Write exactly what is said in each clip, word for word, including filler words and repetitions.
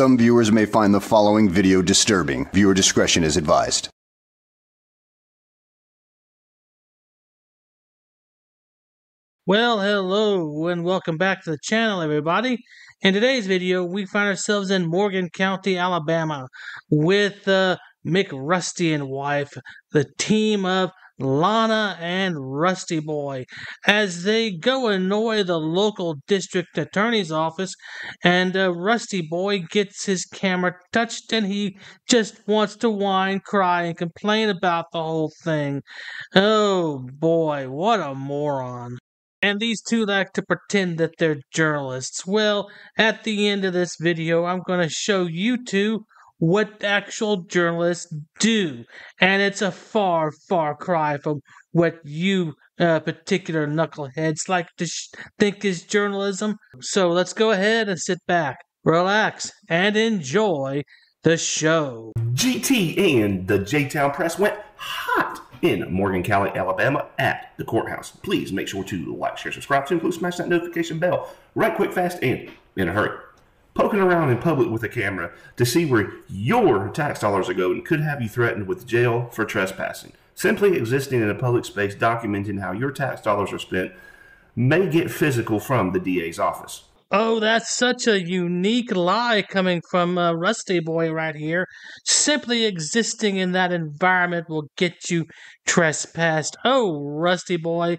some viewers may find the following video disturbing. Viewer discretion is advised. Well, hello and welcome back to the channel, everybody. In today's video, we find ourselves in Morgan County, Alabama, with uh, Mick Rusty and wife, the team of Lana and Rusty Boy, as they go annoy the local district attorney's office, and uh, Rusty Boy gets his camera touched, and he just wants to whine, cry, and complain about the whole thing. Oh boy, what a moron. And these two like to pretend that they're journalists. Well, at the end of this video, I'm going to show you two what actual journalists do. And it's a far, far cry from what you uh, particular knuckleheads like to sh think is journalism. So let's go ahead and sit back, relax, and enjoy the show. G T N, the J-Town Press, went hot in Morgan County, Alabama at the courthouse. Please make sure to like, share, subscribe, to include smash that notification bell. Right quick, fast, and in a hurry. Poking around in public with a camera to see where your tax dollars are going could have you threatened with jail for trespassing. Simply existing in a public space documenting how your tax dollars are spent may get physical from the D A's office. Oh, that's such a unique lie coming from uh, Rusty Boy right here. Simply existing in that environment will get you trespassed. Oh, Rusty Boy,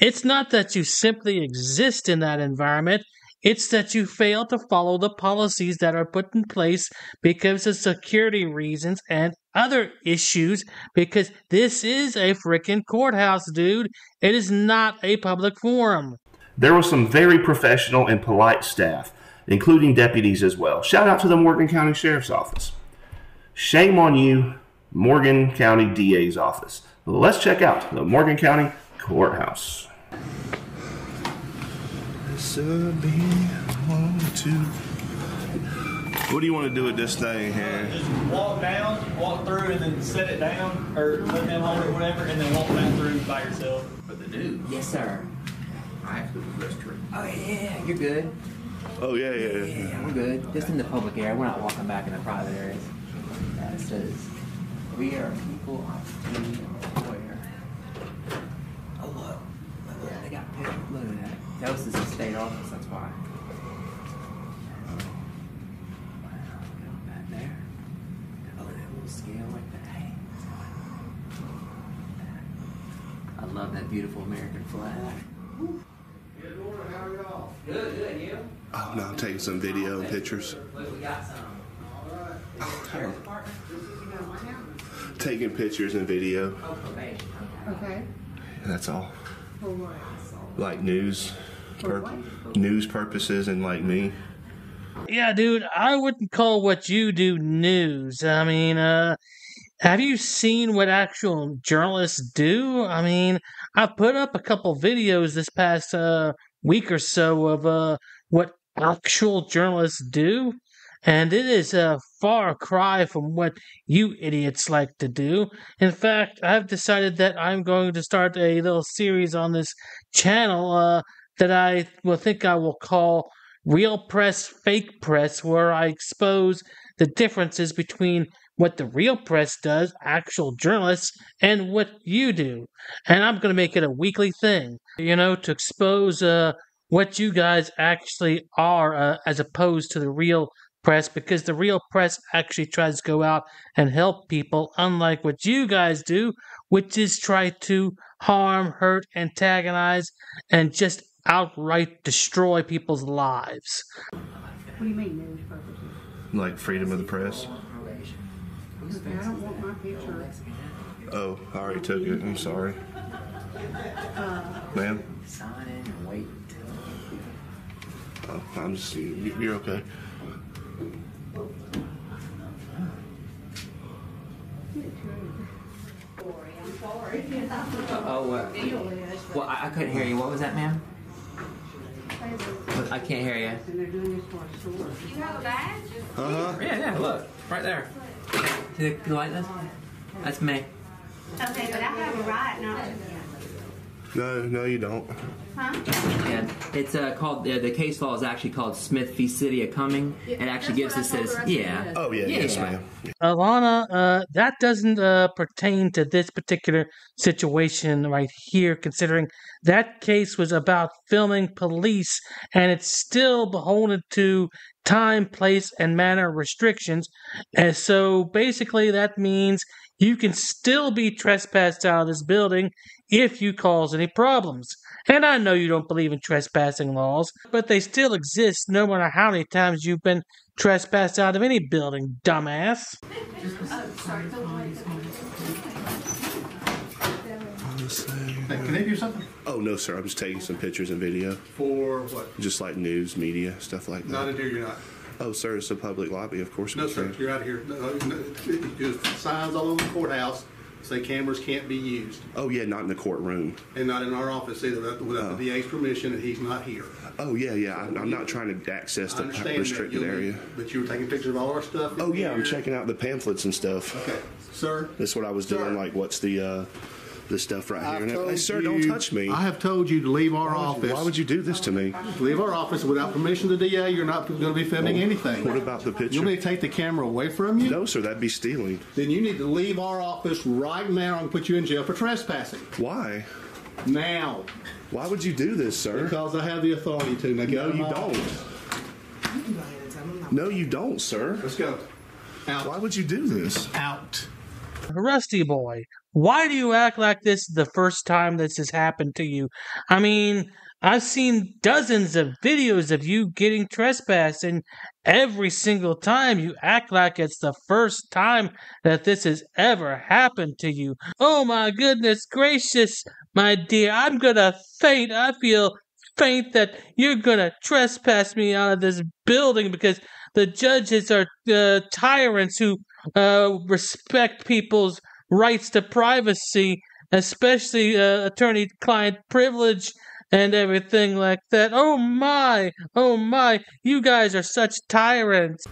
it's not that you simply exist in that environment. It's that you fail to follow the policies that are put in place because of security reasons and other issues, because this is a freaking courthouse, dude. It is not a public forum. There was some very professional and polite staff, including deputies as well. Shout out to the Morgan County Sheriff's Office. Shame on you, Morgan County D A's office. Let's check out the Morgan County Courthouse. What do you want to do with this thing here? Just walk down, walk through, and then set it down, or let them hold it or whatever, and then walk back through by yourself. But they do. Yes, sir. I have to go to the restroom. Oh, yeah, you're good. Oh, yeah, yeah, yeah. Yeah, we're good. Okay. Just in the public area. We're not walking back in the private areas. That says, we are people on duty where. Oh, look. Look, yeah, they got pit. Look at that. That was the state office, that's why. Oh. Wow, got back there. Oh, that little scale like that. Hey, what's going on? I love that beautiful American flag. Ooh. Good, good, you? Oh, no, I'm taking some video and pictures. Look, we got some. All right. Oh, no. Taking pictures and video. Okay. Okay. And that's all. For what? Like news. For what? News purposes and like me. Yeah, dude, I wouldn't call what you do news. I mean, uh... have you seen what actual journalists do? I mean, I put up a couple videos this past uh, week or so of uh, what actual journalists do, and it is a far cry from what you idiots like to do. In fact, I've decided that I'm going to start a little series on this channel uh, that I will think I will call Real Press, Fake Press, where I expose the differences between what the real press does, actual journalists, and what you do. And I'm going to make it a weekly thing, you know, to expose uh, what you guys actually are uh, as opposed to the real press, because the real press actually tries to go out and help people, unlike what you guys do, which is try to harm, hurt, antagonize, and just outright destroy people's lives. What do you mean, news purposes? Like freedom of the press? I don't want my picture. Oh, I already took it. I'm sorry. Uh, Ma'am? Sign in and wait until. Oh, I'm just. You're okay. I'm sorry. Oh, what? Uh, well, I, I couldn't hear you. What was that, ma'am? I can't hear you. And they're doing this for a store. You have a badge? Uh huh. Yeah, yeah, look. Right there. Do you like this? That's me. Okay, but I have a right now. No, no, you don't. Huh? Yeah, it's uh, called, uh, the case law is actually called Smith v. City of Cumming. Yeah, it actually gives us this, yeah. Oh, yeah, yeah. Yes, ma'am. Uh, Lana, uh, that doesn't uh, pertain to this particular situation right here, considering that case was about filming police, and it's still beholden to time, place, and manner restrictions. And so basically that means you can still be trespassed out of this building if you cause any problems. And I know you don't believe in trespassing laws, but they still exist no matter how many times you've been trespassed out of any building, dumbass. Oh, sorry. Can they do something? Oh, no, sir. I'm just taking some pictures and video. For what? Just like news, media, stuff like that. Not in here, you're not. Oh, sir, it's a public lobby, of course. No, sir, can. You're out here. No, no, there's signs all over the courthouse. Say cameras can't be used. Oh, yeah, not in the courtroom. And not in our office either, without, without oh. the D A's permission, and he's not here. Oh, yeah, yeah. So I'm, I'm not trying to access the restricted area. Be, but you were taking pictures of all our stuff? Oh, yeah, here. I'm checking out the pamphlets and stuff. Okay, sir. That's what I was sir. doing, like, what's the, uh, the stuff right I've here. And I, sir, you, don't touch me. I have told you to leave our why office. Would you, why would you do this to me? Leave our office without permission of the D A. You're not going to be filming well, anything. What about the picture? You want me to take the camera away from you? No, sir, that'd be stealing. Then you need to leave our office right now and put you in jail for trespassing. Why? Now. Why would you do this, sir? Because I have the authority to. Now no, you don't. No, you don't, sir. Let's go. Out. Why would you do this? Out. Rusty Boy, why do you act like this is the first time this has happened to you? I mean, I've seen dozens of videos of you getting trespassed, and every single time you act like it's the first time that this has ever happened to you. Oh my goodness gracious, my dear, I'm gonna faint. I feel faint that you're gonna trespass me out of this building because the judges are uh, tyrants who uh, respect people's rights to privacy, especially uh, attorney-client privilege and everything like that. Oh my, oh my, you guys are such tyrants.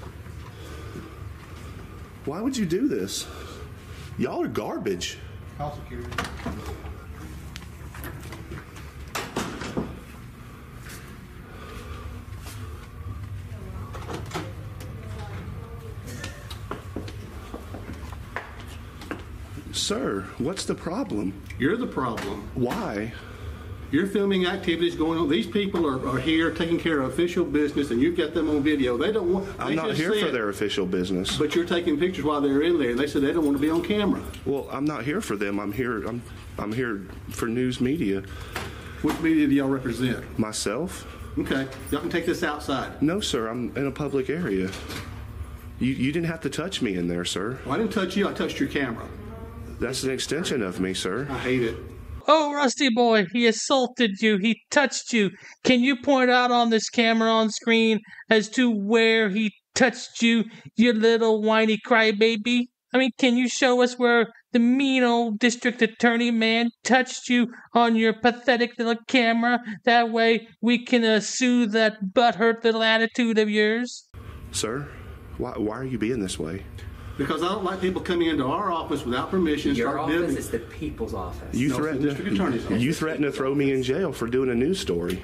Why would you do this? Y'all are garbage. I'll secure it. Sir, what's the problem? You're the problem. Why? You're filming activities going on. These people are, are here taking care of official business, and you've got them on video. They don't want. They I'm not here said, for their official business. But you're taking pictures while they're in there. They said they don't want to be on camera. Well, I'm not here for them. I'm here. I'm. I'm here for news media. What media do y'all represent? Myself. Okay. Y'all can take this outside. No, sir. I'm in a public area. You you didn't have to touch me in there, sir. Well, I didn't touch you. I touched your camera. That's an extension of me, sir. I hate it. Oh, Rusty Boy, he assaulted you. He touched you. Can you point out on this camera on screen as to where he touched you, you little whiny crybaby? I mean, can you show us where the mean old district attorney man touched you on your pathetic little camera? That way we can uh, soothe that butthurt little attitude of yours. Sir, why, why are you being this way? Because I don't like people coming into our office without permission. Your start office building. Is the people's office. You no, threatened the district attorney's office. You threatened to throw me in jail for doing a news story.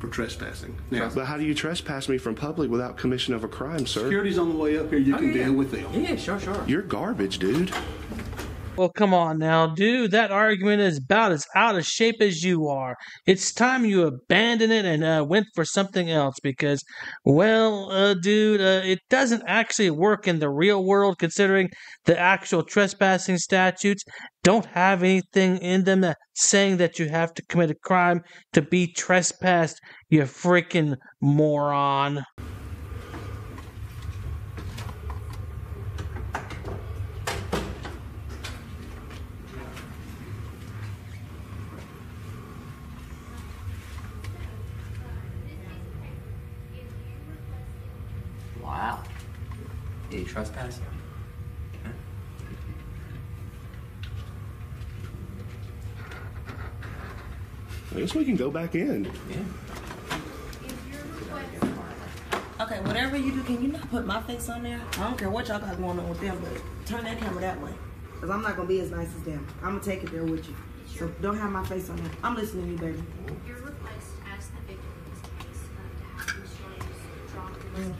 For trespassing. Now, but how do you trespass me from public without commission of a crime, sir? Security's on the way up here. You oh, can yeah. deal with them. Yeah, sure, sure. You're garbage, dude. Well, come on now, dude. That argument is about as out of shape as you are. It's time you abandoned it and uh, went for something else because, well, uh, dude, uh, it doesn't actually work in the real world considering the actual trespassing statutes don't have anything in them that saying that you have to commit a crime to be trespassed, you freaking moron. Wow. Did he trespass? Huh? I guess we can go back in. Yeah. Okay, whatever you do, can you not put my face on there? I don't care what y'all got going on with them, but turn that camera that way. Because I'm not going to be as nice as them. I'm going to take it there with you. So don't have my face on it. I'm listening to you, baby. Your request as the victim in this case uh, to have insurance drawn for rescue.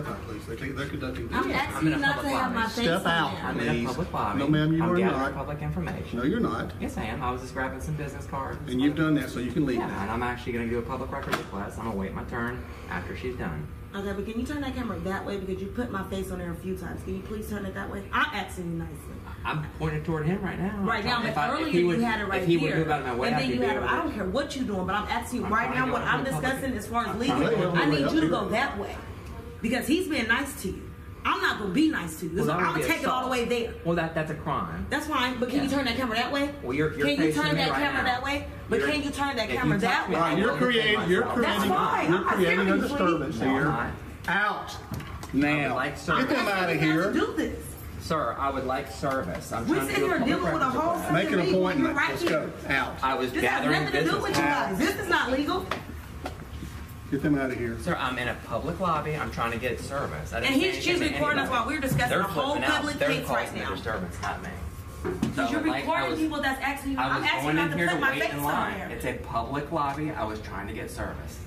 Step out, please. They take, they're conducting business. I'm asking I'm not to have my face Step out, please. I'm in a public lobby. No, ma'am, you I'm are not. I'm gathering public information. No, you're not. Yes, I am. I was just grabbing some business cards. And you've done that, so you can leave yeah, now. And I'm actually going to do a public record request. I'm going to wait my turn after she's done. Okay, but can you turn that camera that way? Because you put my face on there a few times. Can you please turn it that way? I'm asking you nicely. I'm pointing toward him right now. Right now, but earlier you had it right here. If he would move out of my way, I'd be able to. I don't care what you're doing, but I'm asking you right now what I'm discussing as far as legal. I need you to go that way. Because he's being nice to you. I'm not going to be nice to you. Well, so I'm going to take assault. It all the way there. Well, that, that's a crime. That's fine. But can yeah. you turn that camera that way? Well, you're, you're Can you turn that right camera now. that way? But you're, can you turn that camera that way? Right, you're creating, you're creating, you're creating a disturbance no, here. Out. Now. Like Get them out of here. Do this. Sir, I would like service. I'm we trying to do a public dealing with a whole Make an appointment. Right Let's go. Out. I was this gathering business. This has nothing to do with you guys. This is not legal. Get them out of here. Sir, I'm in a public lobby. I'm trying to get service. And he's she's recording us while we're discussing They're a whole public case right now. Disturbance, not me. So you're like, recording was, people that's actually, I'm asking not to put to my face on there. It's a public lobby. I was trying to get service.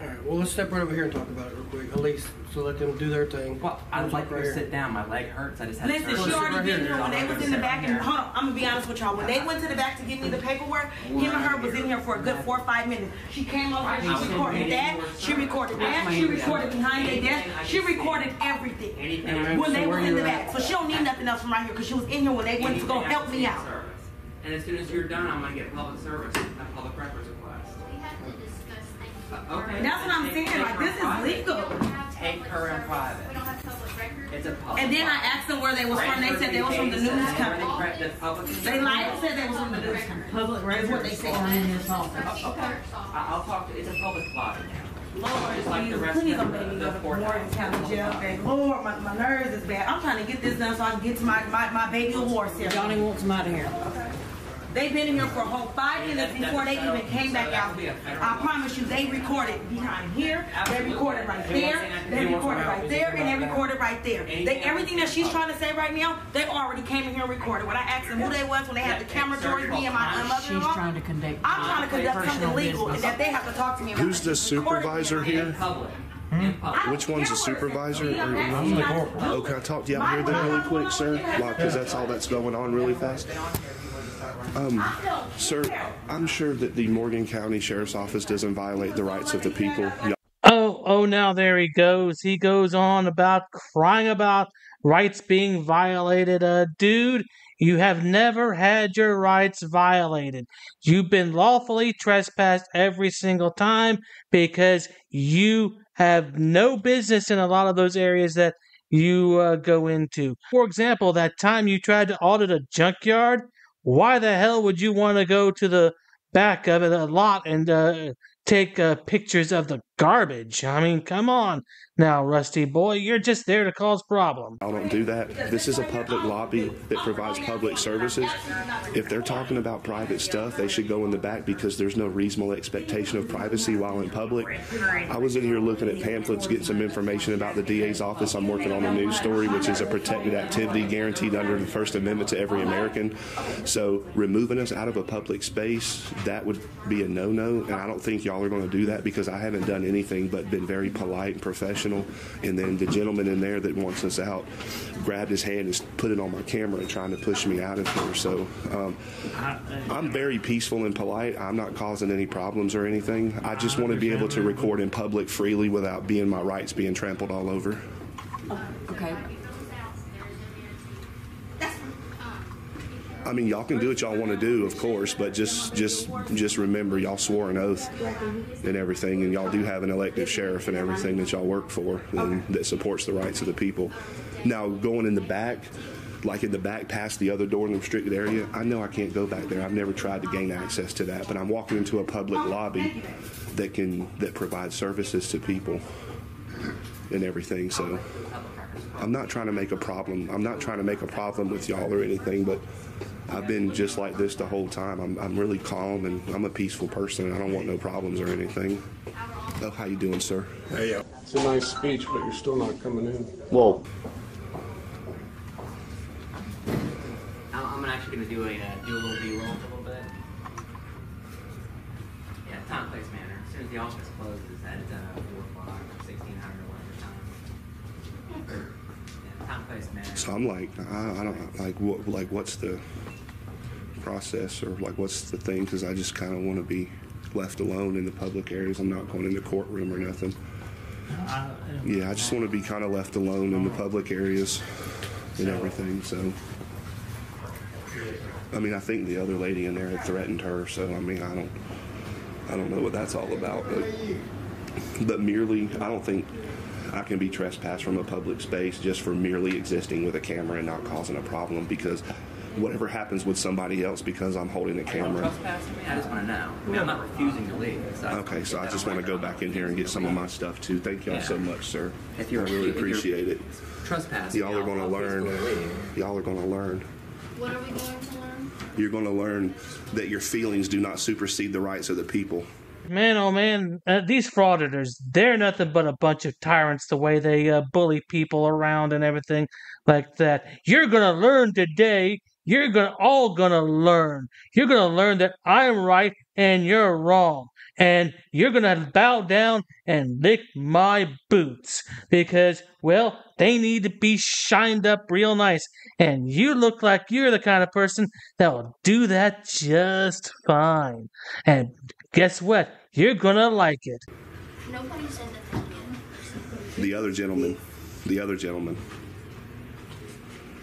All right, well, let's step right over here and talk about it real quick. At least, so let them do their thing. Well, I'd like to sit down. My leg hurts. I just had Listen, to Listen, she already been here when they was in the back. And hold on, I'm going to be honest with y'all. When they went to the back to give me the paperwork, him and her was in here for a good four or five minutes. She came over and she recorded that. She recorded that. She recorded behind their desk. She recorded everything when they was in the back. So she don't need nothing else from right here because she was in here when they went to go help me out. And as soon as you're done, I'm going to get public service and public records request. Uh, okay. That's what I'm saying. Like, this private. is legal. Take her in private. We don't have public records. It's a public. And then I asked them where they was from. They said they was from the news company. They lied and said they was from the news company. Public records. That's what they said. Oh, okay. I'll talk to. It's a public lobby now. Lord, it's like the rest please don't make me go to Warren County Jail. Thing. Lord, my, my nerves is bad. I'm trying to get this done so I can get to my my, my baby awards here. Johnny wants him out of here. Okay. They've been in here for a whole five minutes before they even came back out. I promise you, they recorded behind here, they recorded right there, they recorded right there, and they recorded right there. They, everything that she's trying to say right now, they already came in here and recorded. When I asked them who they was, when they had the camera towards me and my mother-in-law, I'm trying to conduct something legal and that they have to talk to me about. Who's the supervisor here? Hmm? Which one's the supervisor? I'm the corporal. Oh, can I talk to you out here then really quick, sir? Because that's all that's going on really fast. Um, sir, I'm sure that the Morgan County Sheriff's Office doesn't violate the rights of the people. Oh, oh, now there he goes. He goes on about crying about rights being violated. Uh, dude, you have never had your rights violated. You've been lawfully trespassed every single time because you have no business in a lot of those areas that you uh, go into. For example, that time you tried to audit a junkyard. Why the hell would you want to go to the back of it a lot and uh, take uh, pictures of the garbage? I mean, come on now, Rusty Boy. You're just there to cause problems. I don't do that. This is a public lobby that provides public services. If they're talking about private stuff, they should go in the back because there's no reasonable expectation of privacy while in public. I was in here looking at pamphlets, getting some information about the D A's office. I'm working on a news story, which is a protected activity guaranteed under the First Amendment to every American. So removing us out of a public space, that would be a no-no, and I don't think y'all are going to do that because I haven't done anything but been very polite and professional. And then the gentleman in there that wants us out grabbed his hand and put it on my camera and trying to push me out of here. So um, I'm very peaceful and polite. I'm not causing any problems or anything. I just want to be able to record in public freely without being my rights being trampled all over. Okay. I mean, y'all can do what y'all want to do, of course, but just just, just remember y'all swore an oath and everything, and y'all do have an elected sheriff and everything that y'all work for and that supports the rights of the people. Now, going in the back, like in the back past the other door in the restricted area, I know I can't go back there. I've never tried to gain access to that, but I'm walking into a public lobby that can that provides services to people and everything, so I'm not trying to make a problem. I'm not trying to make a problem with y'all or anything, but I've been just like this the whole time. I'm, I'm really calm, and I'm a peaceful person. I don't want no problems or anything. Oh, how you doing, sir? Hey, uh, it's a nice speech, but you're still not coming in. Whoa. I'm going to actually gonna do a uh, do a little B-roll a little bit. Yeah, time, place, manner. As soon as the office closes at uh, four o'clock, sixteen hundred or whatever time. Or, yeah, time, place, manner. So I'm like, I, I don't like what like what's the process or like what's the thing? Because I just kind of want to be left alone in the public areas. I'm not going in the courtroom or nothing. I, I yeah, I just want to be kind of left alone in the public areas and so, everything. So, I mean, I think the other lady in there had threatened her. So, I mean, I don't, I don't know what that's all about. But, but merely, I don't think I can be trespassed from a public space just for merely existing with a camera and not causing a problem, because whatever happens with somebody else because I'm holding the camera. I just want to know. I mean, I'm not refusing to leave. So okay, so I just want to go back in here and get some of my stuff too. Thank y'all yeah. so much, sir. If you're, I really if appreciate it. Trespassing. Y'all are going to learn. Y'all are going to learn. What are we going to learn? You're going to learn that your feelings do not supersede the rights of the people. Man, oh man, uh, these frauditors, they're nothing but a bunch of tyrants, the way they uh, bully people around and everything like that. You're going to learn today. You're gonna, all going to learn. You're going to learn that I'm right and you're wrong. And you're going to bow down and lick my boots. Because, well, they need to be shined up real nice. And you look like you're the kind of person that will do that just fine. And guess what? You're going to like it. Nobody said that. The other gentleman. The other gentleman.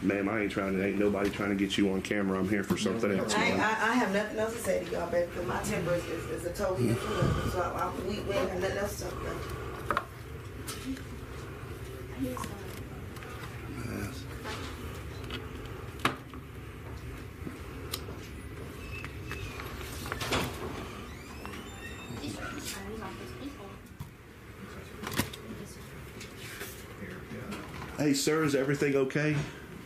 Ma'am, I ain't trying to, ain't nobody trying to get you on camera. I'm here for something else. I, I, I have nothing else to say to y'all, because my temper is, is, is a total different. So I, I, we, we have nothing else to talk about. Yes. Hey, sir, is everything okay?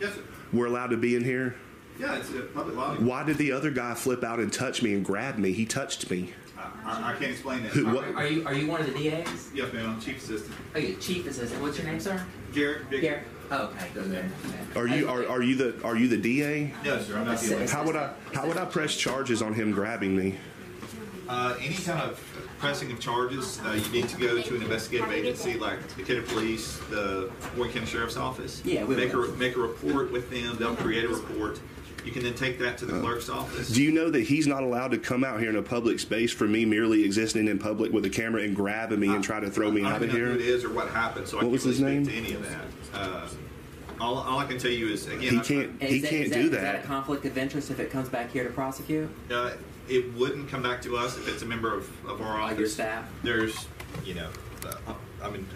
Yes, sir. We're allowed to be in here? Yeah, it's a public lobby. Why did the other guy flip out and touch me and grab me? He touched me. I, I, I can't explain that. Who, what? Are you are you one of the D As? Yes, ma'am. I'm chief assistant. Oh, you chief assistant. What's your name, sir? Jared Dick. Jared. Oh, okay. Go there. Are you are are you the are you the D A? No, sir. I'm not the D A. How would I how would I press charges on him grabbing me? Uh, any kind of pressing of charges, uh, you need to go to an investigative agency like the Decatur Police, the Warren County Sheriff's Office. Yeah, we make a make a report with them. They'll create a report. You can then take that to the uh, clerk's office. Do you know that he's not allowed to come out here in a public space for me merely existing in public with a camera and grabbing me I, and try to throw I, me I out of here? I don't know who it is or what happened, so what I can't really speak to any of that. Uh, all, all I can tell you is, again, he can't. I, he that, can't that, do that. Is that a conflict of interest if it comes back here to prosecute? Uh, It wouldn't come back to us if it's a member of, of our office. Your staff. There's, you know, uh, I mean,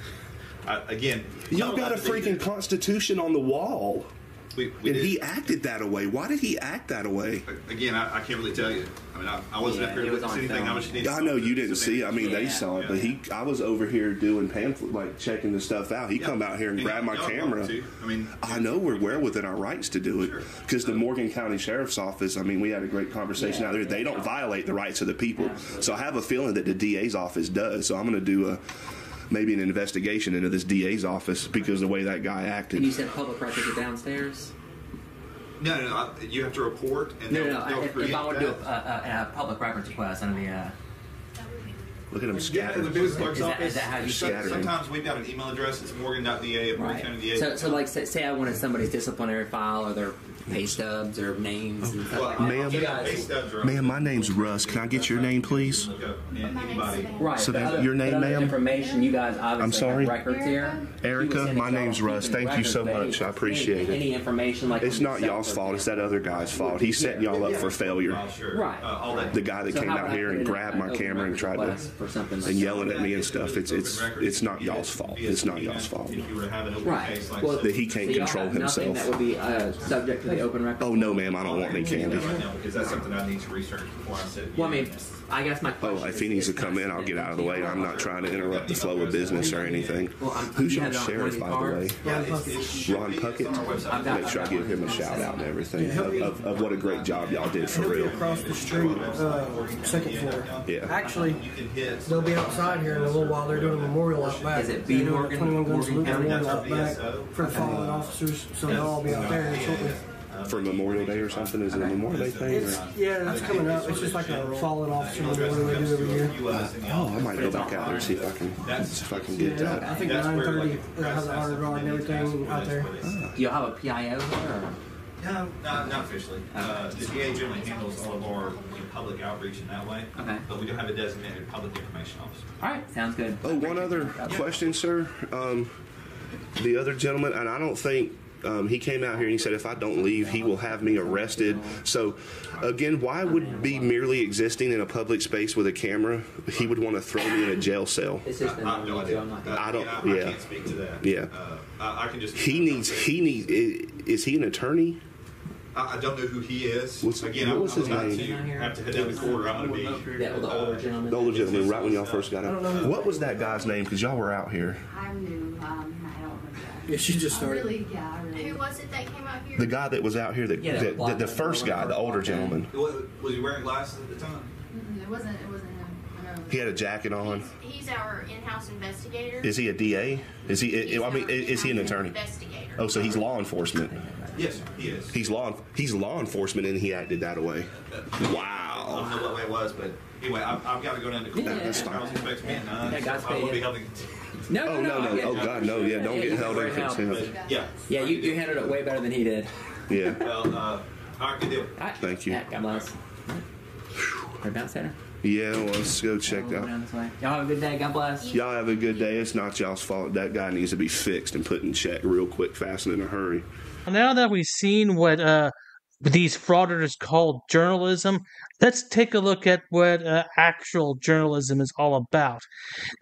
I, again. Y'all got a freaking constitution on the wall. We, we and did. He acted that away. Why did he act that away? Again, I, I can't really tell you. I mean, I, I wasn't yeah, up here was anything. I, was I know you didn't see it. I mean, yeah. they saw it, yeah. but he. I was over here doing pamphlet, like checking the stuff out. He yeah. come out here and, and grabbed my camera. I mean, I know we're well within our rights to do it, because sure. the um, Morgan County Sheriff's Office. I mean, we had a great conversation yeah, out there. They don't violate the rights of the people, absolutely. So I have a feeling that the D A's office does. So I'm going to do a. Maybe an investigation into this D A's office because of the way that guy acted. And you said public records are downstairs? No, no, no. I, you have to report. And no, no, no. If, if I would do a, a, a public records request, I'd be. Uh, Look at him scattering. Yeah, the business clerk's office. Is that how you scatter? Sometimes we've got an email address. It's morgan dot D A at morgan county D A. So, so like, say, say I wanted somebody's disciplinary file or their pay stubs or names and stuff well, like ma'am, that. Ma'am, my name's Russ. Can I get your name, please? Right. So that, your name, ma'am? Information you guys obviously I'm sorry? Have records here. Erica, my name's Russ. Thank you so much. I appreciate any, it. Any information like it's not y'all's fault. It's that other guy's fault. He's setting y'all up for failure. Right. The guy that came out here and grabbed my camera and tried to... Or something like and yelling at me and stuff. It's it's it's not y'all's fault. It's not y'all's fault. Right. Well, that he can't so control himself. That would be uh, subject to the open record. Oh no, ma'am, I don't want any candy. Is that something I need to research before I sit? Well, I mean, I guess my. Oh, if he needs to come in, I'll get out of the way. I'm not trying to interrupt the flow of business or anything. Who's your sheriff, by the way? Ron Puckett. Make sure I give him a shout out and everything of, of, of what a great job y'all did for real. Across the street, uh, second floor. Yeah. Actually. They'll be outside here in a little while. They're doing a memorial out back. Is it B Morgan? twenty-one Guns Salute Memorial out back for the fallen officers. So they'll all be out there. for Memorial Day or something? Is it a Memorial Day thing? It's, yeah, that's coming up. It's just like a fallen officer memorial they do every year. Uh, oh, I might go back out there and see if I can, see if I can get that. I think nine thirty has an honor guard and everything out there. Oh. Do you have a P I O there? No, not, not officially. Uh, the D A generally handles all of our public outreach in that way. Okay. But we do have a designated public information officer. All right, sounds good. Oh, one other question, sir. Um, the other gentleman, and I don't think um, he came out here and he said, if I don't leave, he will have me arrested. So, again, why would be merely existing in a public space with a camera, he would want to throw me in a jail cell? It's just I, I have no idea. Uh, I don't, yeah. I can't speak to that. Yeah. Uh, I, I can just. He needs, he needs, is he an attorney? I don't know who he is. What's, Again, what was his name? To, have to head down the corridor. I'm going to be. That, the older gentleman. The older gentleman, right when y'all first got out. What was that guy's name? Because y'all were out here. I'm new. Um, I don't remember. Yeah, she just started. Really, yeah, I really. Who was it that came out here? The guy that was out here, that, yeah, that, the, the, the first guy, the older gentleman. Was he wearing glasses at the time? Mm-hmm. It wasn't. It wasn't him. He had a jacket on. He's, he's our in-house investigator. Is he a D A? Is he? He's I mean, is he an attorney? Investigator. Oh, so he's law enforcement. Yes, he is. He's law. He's law enforcement, and he acted that way. Wow. I don't know what way it was, but anyway, I've, I've got to go down to court. Yeah, that's fine. I was expecting me at nine. Yeah, God's so I will be helping. No, no, oh, no, no, no. Oh God, no. Yeah, don't yeah, get held up. Yeah. Yeah, you, you handled it way better than he did. Yeah. Well, uh, all right, good deal. All right. Thank you. God bless. Right about center. Yeah, well, let's go check oh, that out. Y'all have a good day. God bless. Y'all have a good day. It's not y'all's fault. That guy needs to be fixed and put in check real quick, fast, and in a hurry. Now that we've seen what uh, these frauditors call journalism, let's take a look at what uh, actual journalism is all about.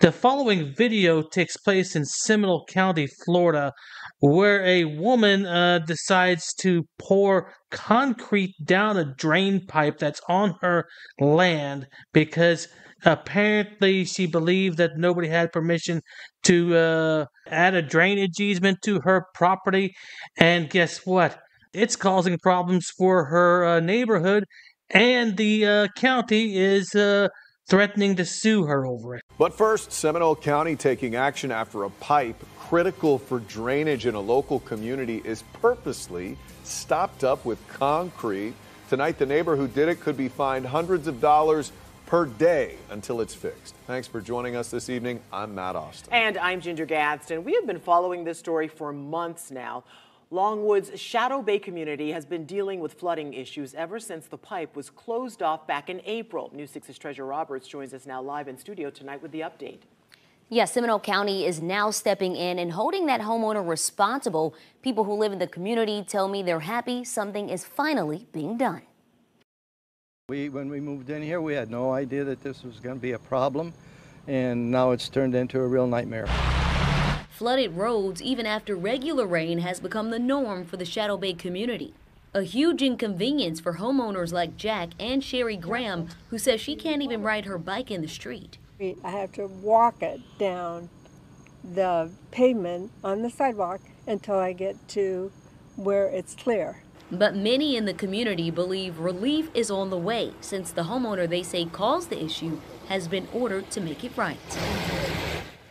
The following video takes place in Seminole County, Florida, where a woman uh, decides to pour concrete down a drain pipe that's on her land because apparently she believed that nobody had permission to uh, add a drainage easement to her property. And guess what? It's causing problems for her uh, neighborhood, and the uh, county is uh, threatening to sue her over it. But first, Seminole County taking action after a pipe critical for drainage in a local community is purposely stopped up with concrete. Tonight, the neighbor who did it could be fined hundreds of dollars per day until it's fixed. Thanks for joining us this evening. I'm Matt Austin. And I'm Ginger Gadsden. We have been following this story for months now. Longwood's Shadow Bay community has been dealing with flooding issues ever since the pipe was closed off back in April. News six's Treasure Roberts joins us now live in studio tonight with the update. Yes, Seminole County is now stepping in and holding that homeowner responsible. People who live in the community tell me they're happy something is finally being done. We, when we moved in here, we had no idea that this was going to be a problem, and now it's turned into a real nightmare. Flooded roads, even after regular rain, has become the norm for the Shadow Bay community. A huge inconvenience for homeowners like Jack and Sherry Graham, who says she can't even ride her bike in the street. I have to walk it down the pavement on the sidewalk until I get to where it's clear. But many in the community believe relief is on the way, since the homeowner they say caused the issue has been ordered to make it right.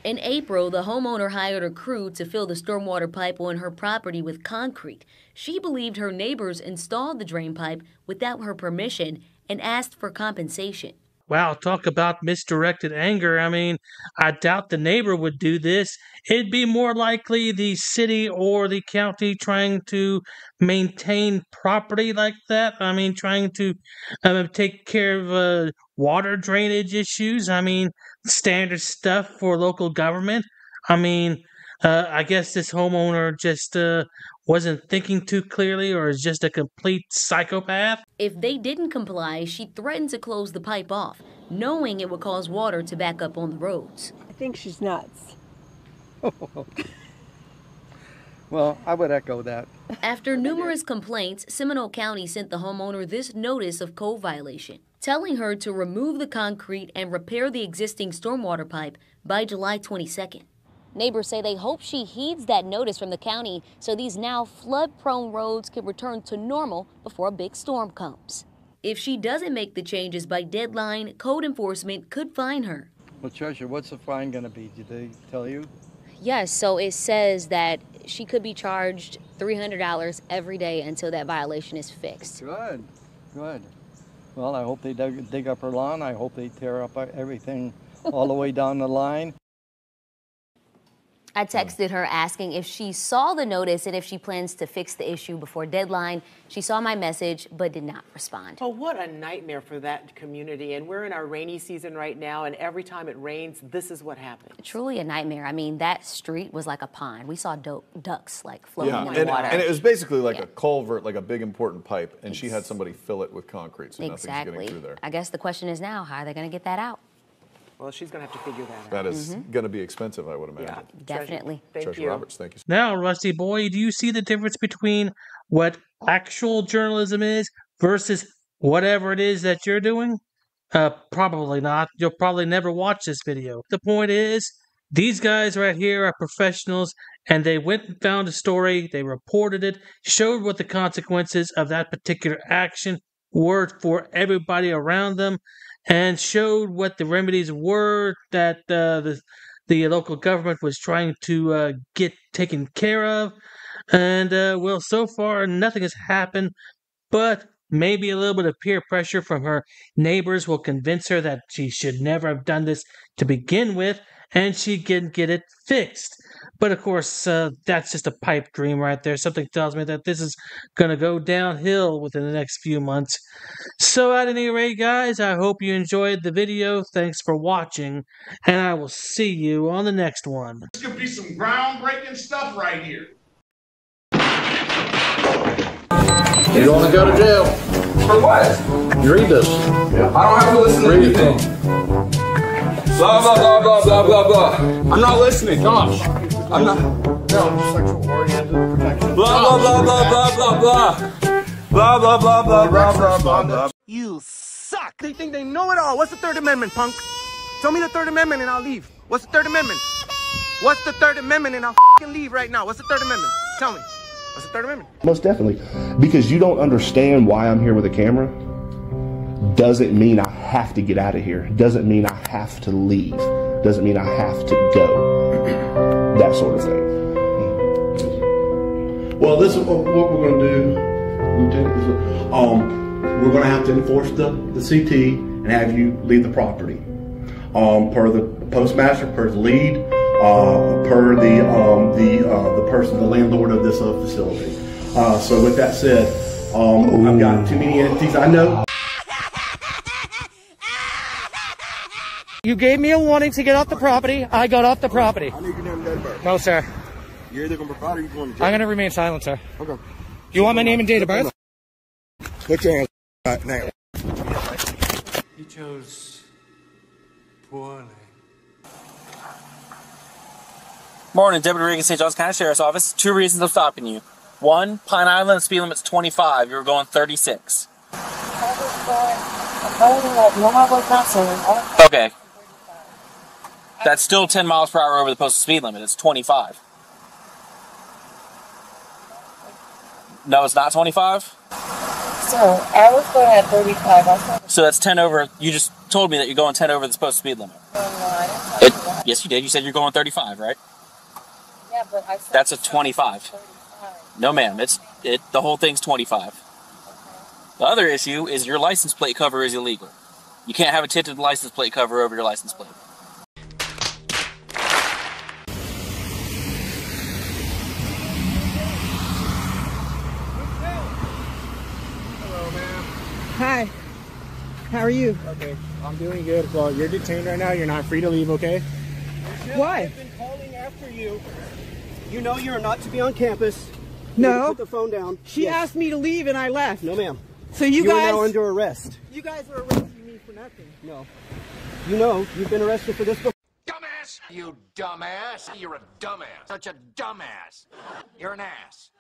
In April, the homeowner hired a crew to fill the stormwater pipe on her property with concrete. She believed her neighbors installed the drain pipe without her permission and asked for compensation. Wow, talk about misdirected anger. I mean, I doubt the neighbor would do this. It'd be more likely the city or the county trying to maintain property like that. I mean, trying to um, take care of uh, water drainage issues. I mean, standard stuff for local government. I mean, uh, I guess this homeowner just uh, wasn't thinking too clearly, or is just a complete psychopath. If they didn't comply, she threatened to close the pipe off, knowing it would cause water to back up on the roads. I think she's nuts. Well, I would echo that. After numerous complaints, Seminole County sent the homeowner this notice of code violation, telling her to remove the concrete and repair the existing stormwater pipe by July twenty-second. Neighbors say they hope she heeds that notice from the county so these now flood-prone roads can return to normal before a big storm comes. If she doesn't make the changes by deadline, code enforcement could fine her. Well, Treasure, what's the fine going to be? Did they tell you? Yes, so it says that she could be charged three hundred dollars every day until that violation is fixed. Good, good. Well, I hope they dig, dig up her lawn. I hope they tear up everything all the way down the line. I texted her asking if she saw the notice and if she plans to fix the issue before deadline. She saw my message but did not respond. Oh, what a nightmare for that community. And we're in our rainy season right now, and every time it rains, this is what happens. Truly a nightmare. I mean, that street was like a pond. We saw do ducks like floating yeah. in and, water. And it was basically like yeah. a culvert, like a big important pipe, and Ex she had somebody fill it with concrete, so exactly. nothing's getting through there. I guess the question is now, how are they going to get that out? Well, she's going to have to figure that out. That is mm-hmm. going to be expensive, I would imagine. Yeah, definitely. Treasure, thank Treasure you. Roberts, thank you. Now, Rusty Boy, do you see the difference between what actual journalism is versus whatever it is that you're doing? Uh, probably not. You'll probably never watch this video. The point is, these guys right here are professionals, and they went and found a story, they reported it, showed what the consequences of that particular action were for everybody around them, and showed what the remedies were that uh, the the local government was trying to uh, get taken care of. And, uh, well, so far, nothing has happened, but maybe a little bit of peer pressure from her neighbors will convince her that she should never have done this to begin with, and she can get it fixed. But, of course, uh, that's just a pipe dream right there. Something tells me that this is going to go downhill within the next few months. So, at any rate, guys, I hope you enjoyed the video. Thanks for watching, and I will see you on the next one. This could be some groundbreaking stuff right here. You don't want to go to jail. For what? You read this. Yeah. I don't have to listen read to anything. Blah, blah, blah, blah, blah, blah, blah. I'm not listening. Gosh. I'm not. No, sexual oriented protection. Blah, blah, blah, blah, blah, blah, blah. Blah, blah, blah, blah, blah, blah, blah. You suck. They think they know it all. What's the Third Amendment, punk? Tell me the Third Amendment and I'll leave. What's the Third Amendment? What's the Third Amendment and I'll fucking leave right now? What's the Third Amendment? Tell me. What's the Third Amendment? Most definitely. Because you don't understand why I'm here with a camera doesn't mean I have to get out of here. Doesn't mean I have to leave. Doesn't mean I have to go. That sort of thing. Well, this is what we're going to do. Um, we're going to have to enforce the, the C T and have you leave the property. Um, per the postmaster, per the lead, uh, per the um, the uh, the person, the landlord of this uh, facility. Uh, so with that said, um, I've got too many entities. I know. You gave me a warning to get off the property. I got off the property. I need your name and date of birth. No, sir. You're either going to provide or you're going to jail. I'm going to remain silent, sir. Okay. You so want my name and date of birth? Put your hands right now. You chose poorly. Morning, Debra Regan, Saint John's County Sheriff's Office. Two reasons I'm stopping you. One, Pine Island speed limit's twenty-five. You were going thirty-six. Okay. That's still ten miles per hour over the posted speed limit. It's twenty-five. No, it's not twenty-five? So, I was going at thirty-five. So that's ten over. You just told me that you're going ten over the posted speed limit. No, I didn't it, yes, you did. You said you're going thirty-five, right? Yeah, but I said that's a twenty-five. thirty-five. No, ma'am. It's it. The whole thing's twenty-five. Okay. The other issue is your license plate cover is illegal. You can't have a tinted license plate cover over your license plate. Hi, how are you? Okay, I'm doing good. Well, you're detained right now. You're not free to leave, okay? Michelle, why? I've been calling after you. You know you're not to be on campus. No. You put the phone down. She yes. asked me to leave and I left. No, ma'am. So you, you guys... You are now under arrest. You guys are arresting me for nothing. No. You know, you've been arrested for this before. Dumbass! You dumbass! You're a dumbass. Such a dumbass. You're an ass.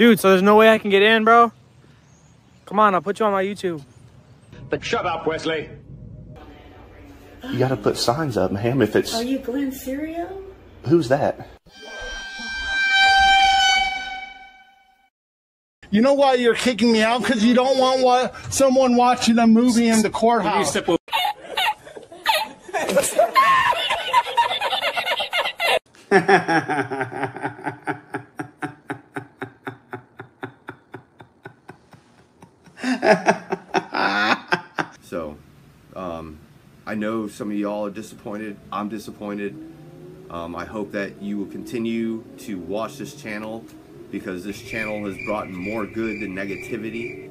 Dude, so there's no way I can get in, bro? Come on, I'll put you on my YouTube. But shut up, Wesley. You gotta put signs up, ma'am, if it's... Are you Glenn Serio? Who's that? You know why you're kicking me out? Because you don't want wa someone watching a movie in the courthouse. So, um, I know some of y'all are disappointed. I'm disappointed. Um, I hope that you will continue to watch this channel, because this channel has brought more good than negativity.